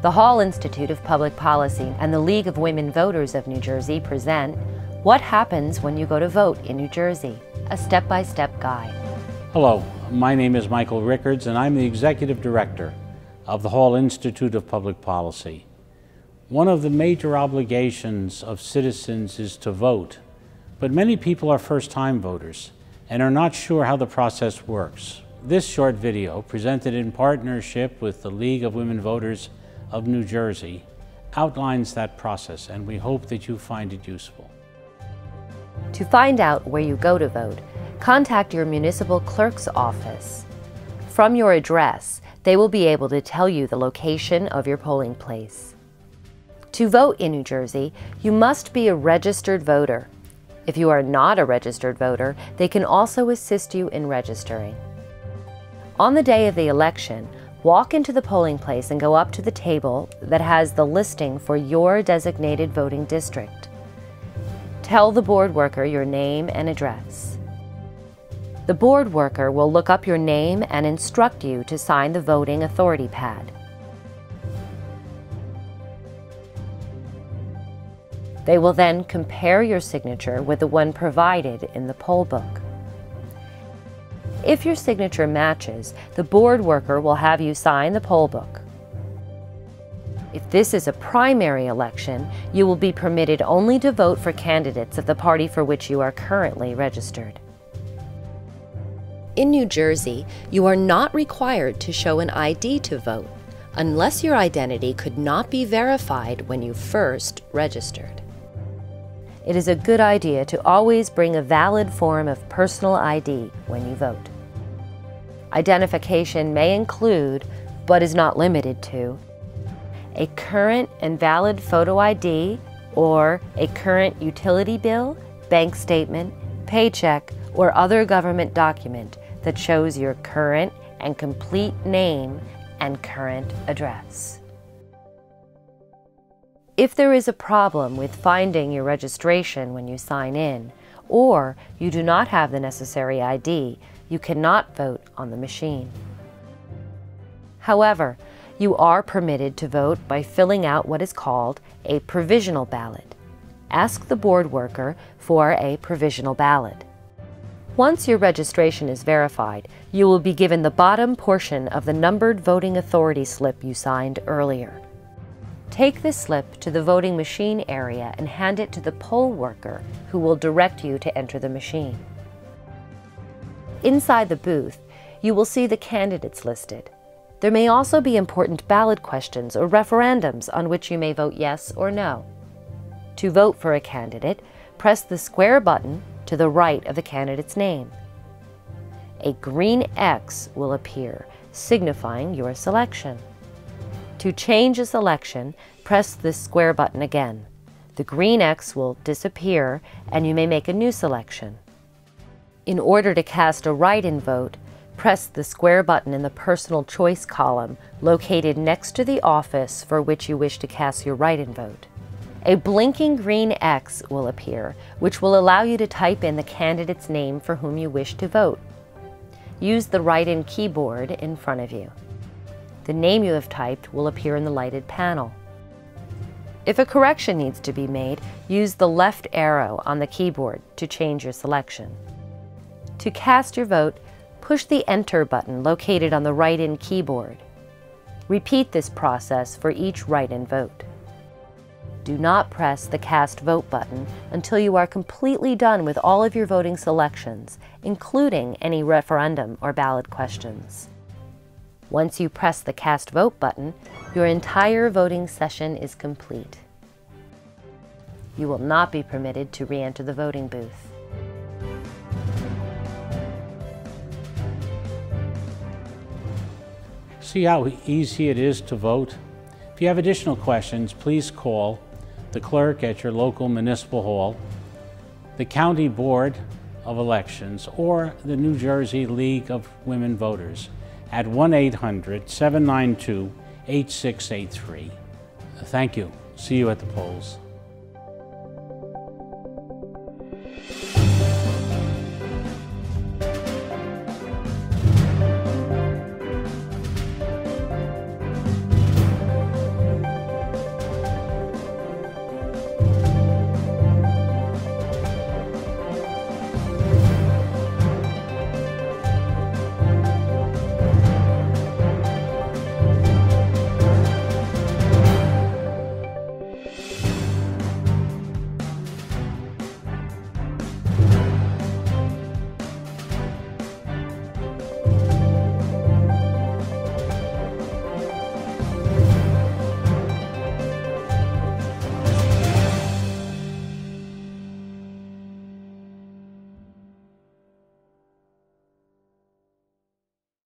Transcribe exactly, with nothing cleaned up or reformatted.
The Hall Institute of Public Policy and the League of Women Voters of New Jersey present What Happens When You Go to Vote in New Jersey, a step-by-step guide. Hello, my name is Michael Riccards and I'm the Executive Director of the Hall Institute of Public Policy. One of the major obligations of citizens is to vote, but many people are first-time voters and are not sure how the process works. This short video, presented in partnership with the League of Women Voters of New Jersey, outlines that process, and we hope that you find it useful. To find out where you go to vote, contact your municipal clerk's office. From your address, they will be able to tell you the location of your polling place. To vote in New Jersey, you must be a registered voter. If you are not a registered voter, they can also assist you in registering. On the day of the election, walk into the polling place and go up to the table that has the listing for your designated voting district. Tell the board worker your name and address. The board worker will look up your name and instruct you to sign the voting authority pad. They will then compare your signature with the one provided in the poll book. If your signature matches, the board worker will have you sign the poll book. If this is a primary election, you will be permitted only to vote for candidates of the party for which you are currently registered. In New Jersey, you are not required to show an I D to vote, unless your identity could not be verified when you first registered. It is a good idea to always bring a valid form of personal I D when you vote. Identification may include, but is not limited to, a current and valid photo I D or a current utility bill, bank statement, paycheck, or other government document that shows your current and complete name and current address. If there is a problem with finding your registration when you sign in, or you do not have the necessary I D, you cannot vote on the machine. However, you are permitted to vote by filling out what is called a provisional ballot. Ask the board worker for a provisional ballot. Once your registration is verified, you will be given the bottom portion of the numbered voting authority slip you signed earlier. Take this slip to the voting machine area and hand it to the poll worker, who will direct you to enter the machine. Inside the booth, you will see the candidates listed. There may also be important ballot questions or referendums on which you may vote yes or no. To vote for a candidate, press the square button to the right of the candidate's name. A green X will appear, signifying your selection. To change a selection, press the square button again. The green X will disappear and you may make a new selection. In order to cast a write-in vote, press the square button in the personal choice column located next to the office for which you wish to cast your write-in vote. A blinking green X will appear, which will allow you to type in the candidate's name for whom you wish to vote. Use the write-in keyboard in front of you. The name you have typed will appear in the lighted panel. If a correction needs to be made, use the left arrow on the keyboard to change your selection. To cast your vote, push the Enter button located on the write-in keyboard. Repeat this process for each write-in vote. Do not press the Cast Vote button until you are completely done with all of your voting selections, including any referendum or ballot questions. Once you press the Cast Vote button, your entire voting session is complete. You will not be permitted to re-enter the voting booth. See how easy it is to vote? If you have additional questions, please call the clerk at your local municipal hall, the County Board of Elections, or the New Jersey League of Women Voters at one eight hundred, seven nine two, eight six eight three. Thank you. See you at the polls.